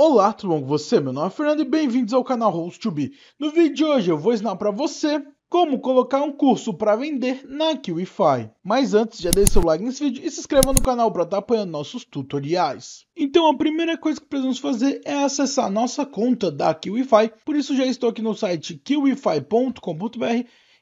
Olá, tudo bom com você? Meu nome é Fernando e bem-vindos ao canal Host2B. No vídeo de hoje eu vou ensinar para você como colocar um curso para vender na Kiwify. Mas antes, já deixe seu like nesse vídeo e se inscreva no canal para estar apoiando nossos tutoriais. Então a primeira coisa que precisamos fazer é acessar a nossa conta da Kiwify. Por isso já estou aqui no site kiwify.com.br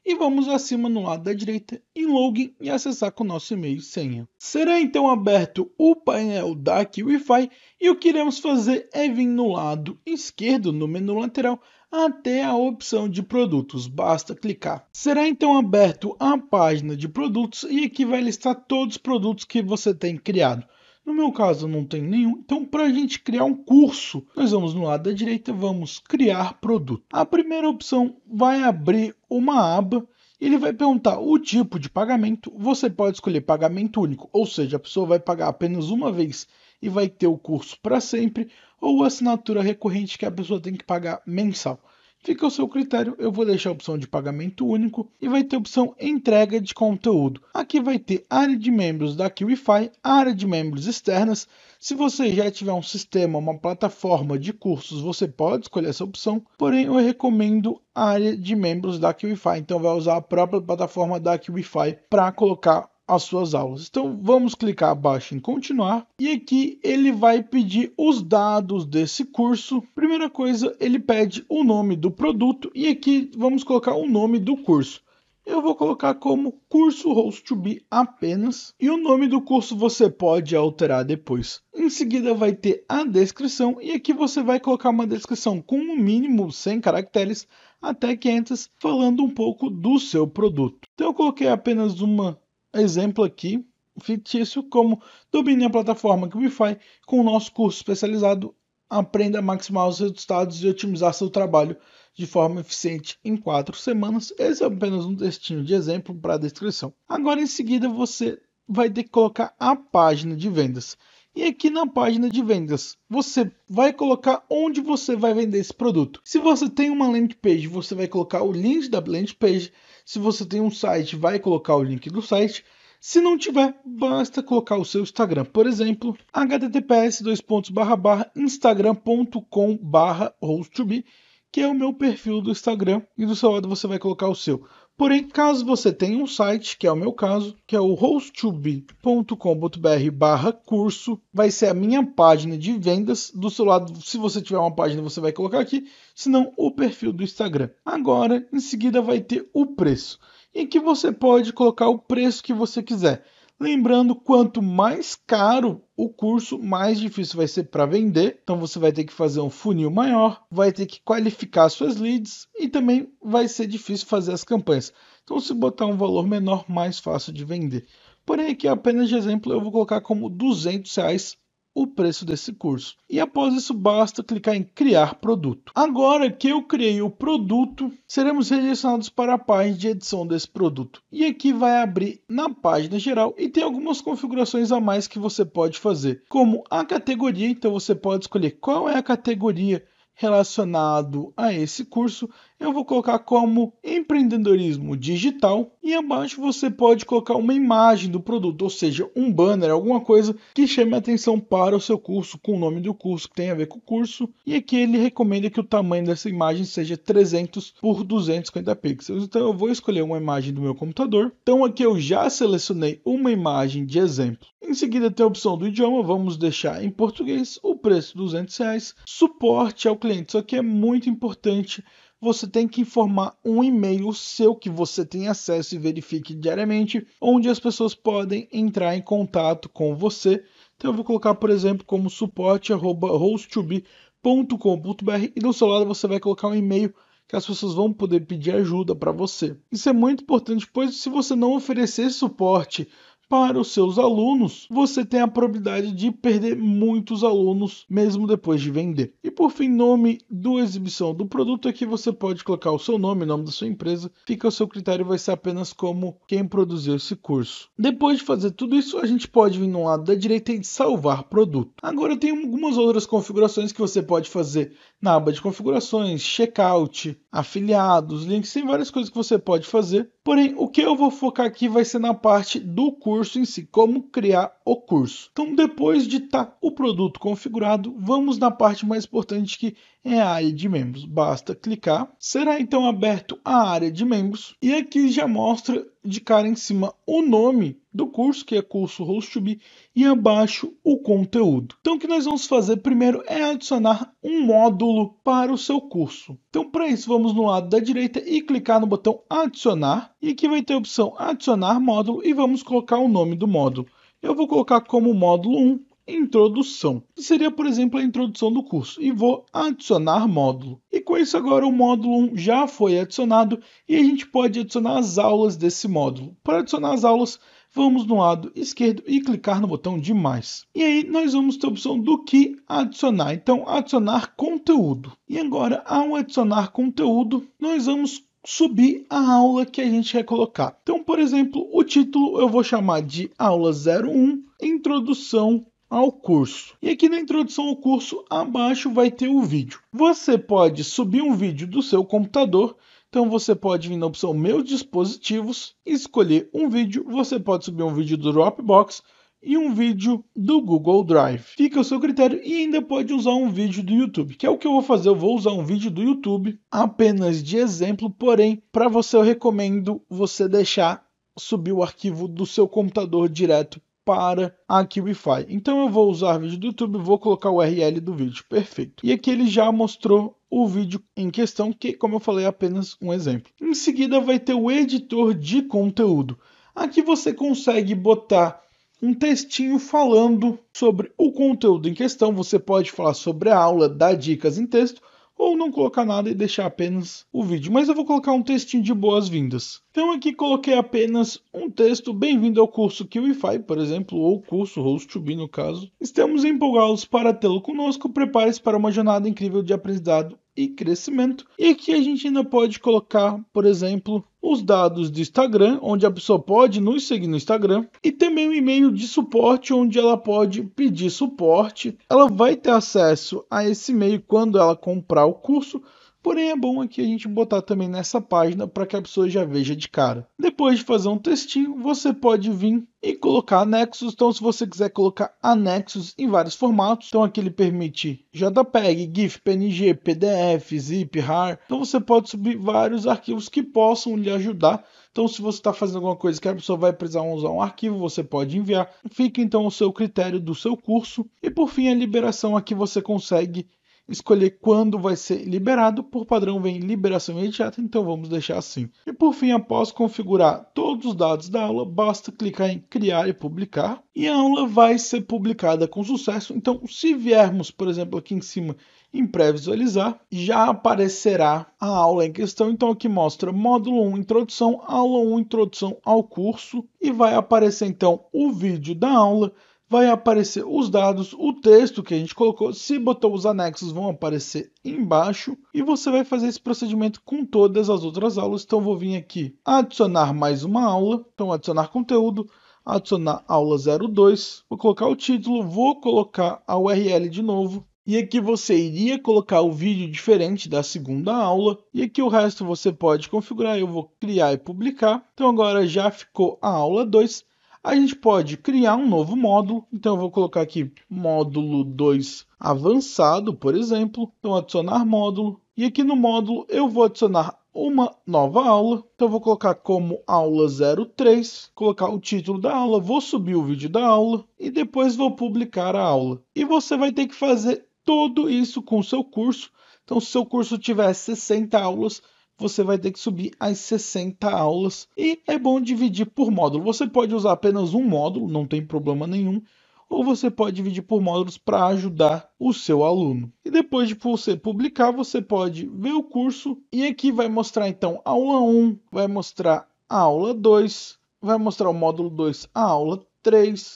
e vamos acima no lado da direita em login e acessar com o nosso e-mail e senha. Será então aberto o painel da Kiwify e o que iremos fazer é vir no lado esquerdo, no menu lateral, até a opção de produtos, basta clicar. Será então aberto a página de produtos e aqui vai listar todos os produtos que você tem criado. No meu caso não tem nenhum, então para a gente criar um curso, nós vamos no lado da direita, vamos criar produto. A primeira opção vai abrir uma aba, ele vai perguntar o tipo de pagamento, você pode escolher pagamento único, ou seja, a pessoa vai pagar apenas uma vez e vai ter o curso para sempre, ou assinatura recorrente que a pessoa tem que pagar mensal. Fica ao seu critério, eu vou deixar a opção de pagamento único e vai ter a opção entrega de conteúdo. Aqui vai ter área de membros da Kiwify, área de membros externas. Se você já tiver um sistema, uma plataforma de cursos, você pode escolher essa opção. Porém, eu recomendo a área de membros da Kiwify. Então, vai usar a própria plataforma da Kiwify para colocar as suas aulas. Então, vamos clicar abaixo em continuar. E aqui ele vai pedir os dados desse curso. Primeira coisa, ele pede o nome do produto. E aqui vamos colocar o nome do curso. Eu vou colocar como curso Host2B apenas. E o nome do curso você pode alterar depois. Em seguida vai ter a descrição. E aqui você vai colocar uma descrição com no mínimo 100 caracteres até 500. Falando um pouco do seu produto. Então eu coloquei apenas uma exemplo aqui, fictício, como domine a plataforma Kiwify com o nosso curso especializado, aprenda a maximizar os resultados e otimizar seu trabalho de forma eficiente em 4 semanas. Esse é apenas um textinho de exemplo para a descrição. Agora em seguida você vai ter que colocar a página de vendas. E aqui na página de vendas, você vai colocar onde você vai vender esse produto. Se você tem uma landing page, você vai colocar o link da landing page. Se você tem um site, vai colocar o link do site. Se não tiver, basta colocar o seu Instagram. Por exemplo, https://instagram.com/host2b, que é o meu perfil do Instagram. E do seu lado você vai colocar o seu. Porém, caso você tenha um site, que é o meu caso, que é o host2b.com.br/curso, vai ser a minha página de vendas. Do seu lado, se você tiver uma página, você vai colocar aqui, se não, o perfil do Instagram. Agora, em seguida, vai ter o preço, em que você pode colocar o preço que você quiser. Lembrando, quanto mais caro o curso, mais difícil vai ser para vender. Então você vai ter que fazer um funil maior, vai ter que qualificar suas leads e também vai ser difícil fazer as campanhas. Então se botar um valor menor, mais fácil de vender. Porém aqui apenas de exemplo eu vou colocar como R$200 o preço desse curso. E após isso basta clicar em criar produto. Agora que eu criei o produto, seremos redirecionados para a página de edição desse produto. E aqui vai abrir na página geral e tem algumas configurações a mais que você pode fazer, como a categoria. Então você pode escolher qual é a categoria relacionado a esse curso. Eu vou colocar como empreendedorismo digital e abaixo você pode colocar uma imagem do produto, ou seja, um banner, alguma coisa que chame a atenção para o seu curso, com o nome do curso que tem a ver com o curso. E aqui ele recomenda que o tamanho dessa imagem seja 300 por 250 pixels. Então eu vou escolher uma imagem do meu computador. Então aqui eu já selecionei uma imagem de exemplo. Em seguida tem a opção do idioma, vamos deixar em português, o preço R$200, suporte ao cliente. Isso aqui é muito importante, você tem que informar um e-mail seu que você tem acesso e verifique diariamente, onde as pessoas podem entrar em contato com você. Então eu vou colocar, por exemplo, como suporte@host2b.com.br e do seu lado você vai colocar um e-mail que as pessoas vão poder pedir ajuda para você. Isso é muito importante, pois se você não oferecer suporte para os seus alunos, você tem a probabilidade de perder muitos alunos mesmo depois de vender. E por fim, nome da exibição do produto. Aqui você pode colocar o seu nome, o nome da sua empresa. Fica ao seu critério, vai ser apenas como quem produziu esse curso. Depois de fazer tudo isso, a gente pode vir no lado da direita e salvar produto. Agora tem algumas outras configurações que você pode fazer na aba de configurações, checkout, afiliados, links, tem várias coisas que você pode fazer. Porém, o que eu vou focar aqui vai ser na parte do curso curso em si, como criar o curso. Então, depois de estar o produto configurado, vamos na parte mais importante, que é a área de membros. Basta clicar. Será então aberto a área de membros. E aqui já mostra de cara em cima o nome do curso, que é curso Host2B, e abaixo o conteúdo. Então, o que nós vamos fazer primeiro é adicionar um módulo para o seu curso. Então, para isso, vamos no lado da direita e clicar no botão adicionar, e aqui vai ter a opção adicionar módulo, e vamos colocar o nome do módulo. Eu vou colocar como módulo 1, introdução, que seria, por exemplo, a introdução do curso, e vou adicionar módulo. E com isso agora o módulo 1 já foi adicionado, e a gente pode adicionar as aulas desse módulo. Para adicionar as aulas, vamos no lado esquerdo e clicar no botão de mais. E aí nós vamos ter a opção do que adicionar, então adicionar conteúdo. E agora, ao adicionar conteúdo, nós vamos subir a aula que a gente quer colocar. Então, por exemplo, o título eu vou chamar de aula 01, introdução ao curso. E aqui na introdução ao curso, abaixo vai ter o vídeo. Você pode subir um vídeo do seu computador. Então você pode vir na opção meus dispositivos, escolher um vídeo. Você pode subir um vídeo do Dropbox e um vídeo do Google Drive. Fica ao seu critério, e ainda pode usar um vídeo do YouTube, que é o que eu vou fazer. Eu vou usar um vídeo do YouTube apenas de exemplo, porém, para você eu recomendo você deixar subir o arquivo do seu computador direto para a Kiwify. Então eu vou usar vídeo do YouTube, vou colocar o URL do vídeo, perfeito. E aqui ele já mostrou o vídeo em questão, que, como eu falei, é apenas um exemplo. Em seguida vai ter o editor de conteúdo. Aqui você consegue botar um textinho falando sobre o conteúdo em questão. Você pode falar sobre a aula, dar dicas em texto, ou não colocar nada e deixar apenas o vídeo. Mas eu vou colocar um textinho de boas-vindas. Então aqui coloquei apenas um texto, bem-vindo ao curso Kiwify, por exemplo, ou curso Host2B no caso. Estamos empolgados para tê-lo conosco, prepare-se para uma jornada incrível de aprendizado e crescimento. E aqui a gente ainda pode colocar, por exemplo, os dados do Instagram, onde a pessoa pode nos seguir no Instagram, e também o e-mail de suporte, onde ela pode pedir suporte. Ela vai ter acesso a esse e-mail quando ela comprar o curso, porém é bom aqui a gente botar também nessa página para que a pessoa já veja de cara. Depois de fazer um textinho, você pode vir e colocar anexos. Então, se você quiser colocar anexos em vários formatos, então aqui ele permite JPEG, GIF, PNG, PDF, ZIP, RAR. Então você pode subir vários arquivos que possam lhe ajudar. Então, se você está fazendo alguma coisa que a pessoa vai precisar usar um arquivo, você pode enviar. Fica então ao seu critério do seu curso. E por fim, a liberação, aqui você consegue escolher quando vai ser liberado. Por padrão vem liberação imediata, então vamos deixar assim. E por fim, após configurar todos os dados da aula, basta clicar em criar e publicar, e a aula vai ser publicada com sucesso. Então, se viermos, por exemplo, aqui em cima em pré-visualizar, já aparecerá a aula em questão. Então aqui mostra módulo 1, introdução, aula 1, introdução ao curso, e vai aparecer então o vídeo da aula, vai aparecer os dados, o texto que a gente colocou. Se botou os anexos, vão aparecer embaixo. E você vai fazer esse procedimento com todas as outras aulas. Então, vou vir aqui, adicionar mais uma aula. Então, adicionar conteúdo, adicionar aula 02. Vou colocar o título, vou colocar a URL de novo. E aqui você iria colocar o vídeo diferente da segunda aula. E aqui o resto você pode configurar. Eu vou criar e publicar. Então, agora já ficou a aula 2. A gente pode criar um novo módulo. Então eu vou colocar aqui módulo 2 avançado, por exemplo. Então adicionar módulo. E aqui no módulo eu vou adicionar uma nova aula. Então eu vou colocar como aula 03. Colocar o título da aula. Vou subir o vídeo da aula. E depois vou publicar a aula. E você vai ter que fazer tudo isso com o seu curso. Então se o seu curso tiver 60 aulas, você vai ter que subir as 60 aulas. E é bom dividir por módulo. Você pode usar apenas um módulo, não tem problema nenhum. Ou você pode dividir por módulos para ajudar o seu aluno. E depois de você publicar, você pode ver o curso. E aqui vai mostrar então a aula 1, vai mostrar a aula 2, vai mostrar o módulo 2, a aula 3.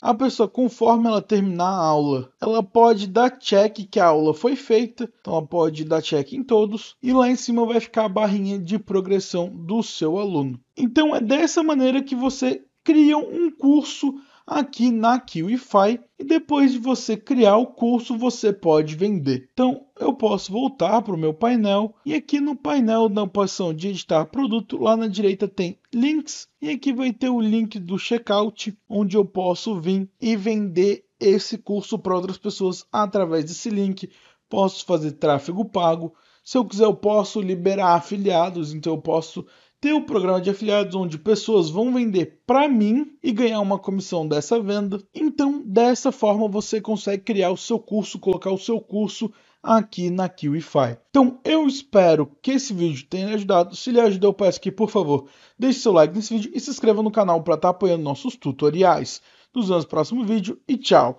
A pessoa, conforme ela terminar a aula, ela pode dar check que a aula foi feita. Então ela pode dar check em todos, e lá em cima vai ficar a barrinha de progressão do seu aluno. Então é dessa maneira que você cria um curso aqui na Kiwify e depois de você criar o curso você pode vender. Então eu posso voltar para o meu painel e aqui no painel na opção de editar produto, lá na direita tem links e aqui vai ter o link do checkout onde eu posso vir e vender esse curso para outras pessoas através desse link. Posso fazer tráfego pago, se eu quiser eu posso liberar afiliados, então eu posso ter um programa de afiliados onde pessoas vão vender para mim e ganhar uma comissão dessa venda. Então, dessa forma, você consegue criar o seu curso, colocar o seu curso aqui na Kiwify. Então, eu espero que esse vídeo tenha lhe ajudado. Se lhe ajudou, eu peço que, por favor, deixe seu like nesse vídeo e se inscreva no canal para estar apoiando nossos tutoriais. Nos vemos no próximo vídeo e tchau!